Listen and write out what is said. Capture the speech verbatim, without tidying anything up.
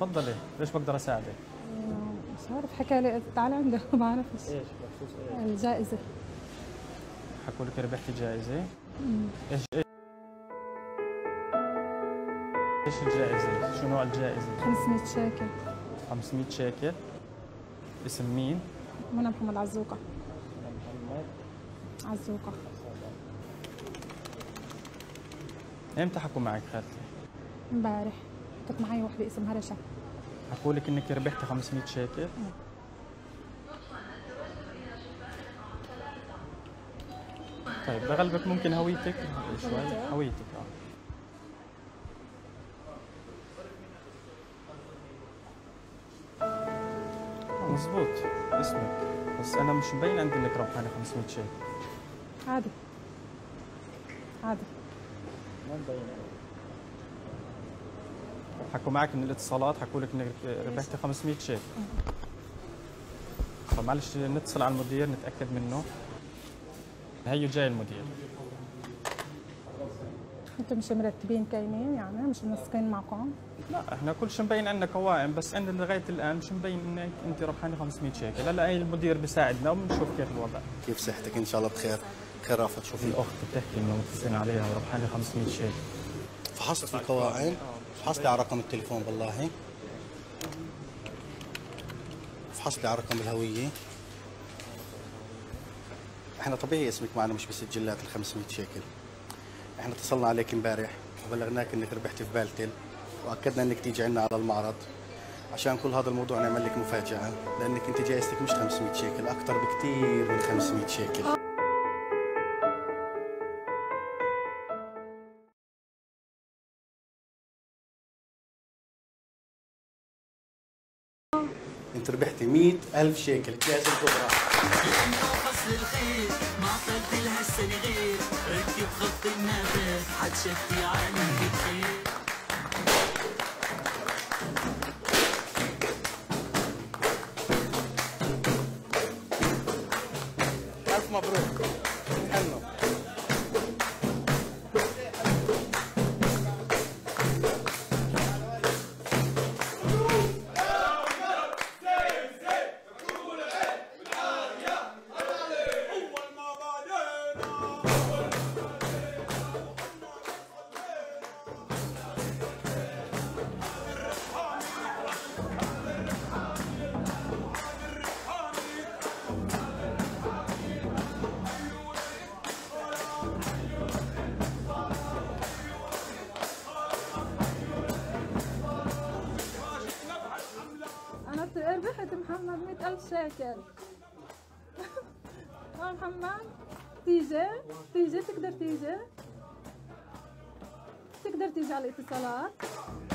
تفضلي، ليش بقدر اساعدك؟ مش عارف، حكى لي تعال عنده ما بعرفش. ايش بخصوص ايه؟ الجائزة. حكوا لك ربحتي جائزة؟ امم ايش ايش الجائزة؟ شو نوع الجائزة؟ خمسمية شيكل. خمسمية شيكل؟ اسم مين؟ منى محمد عزوقة. منى محمد عزوقة. امتى حكوا معك خالتي؟ امبارح. كنت معي وحده اسمها رشا. حكوا لك انك ربحتي خمسمية شيكل؟ طيب بغلبك ممكن هويتك شوي؟ هويتك اه. مظبوط اسمك، بس انا مش مبين عندي انك ربحانه خمسمية شيكل. عادي عادي ما مبين. حكوا معك من الاتصالات، حكوا لك انك ربحتي خمسمية شيكل. طب معلش نتصل على المدير نتاكد منه. هيو جاي المدير. انتم مش مرتبين كاينين يعني، مش منسقين معكم؟ لا احنا كل شيء مبين عندنا قوائم، بس عندنا لغايه الان مش مبين انك انت ربحانه خمسمية شيكل. هلا هي المدير بيساعدنا وبنشوف كيف الوضع. كيف صحتك؟ ان شاء الله بخير. بخير رافض. شوف الاخت بتحكي انه متصلين عليها وربحانه خمسمية شيكل. فحصت القوائم، فحصت على رقم التليفون والله، فحصت على رقم الهويه. احنا طبيعي اسمك معنا مش بسجلات ال خمسمية شيكل. احنا اتصلنا عليك امبارح وبلغناك انك ربحتي في بالتل، واكدنا انك تيجي عندنا على المعرض عشان كل هذا الموضوع نعمل لك مفاجاه، لانك انت جائزتك مش خمسمية شيكل، اكثر بكثير من خمسمية شيكل. انت ربحتي مئة ألف شيكل، الجائزة الكبرى. فصل الخير ما عطيت لها السنة غير، ركب خط النبات حتشفي عنك بخير. ألف مبروك. ربحت محمد مئة ألف شيكل. ها محمد تيجي تيجي تقدر تيجي تقدر تيجي على الاتصالات.